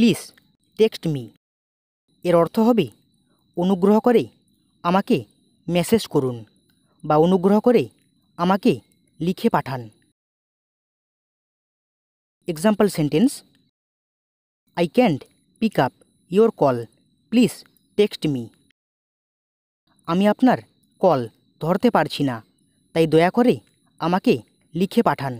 Please text me এর অর্থ হবে অনুগ্রহ করে আমাকে মেসেজ করুন বা অনুগ্রহ করে আমাকে লিখে পাঠান। Example sentence, I can't pick up your call, please text me. আমি আপনার কল ধরতে পারছি না, তাই দয়া করে আমাকে লিখে পাঠান।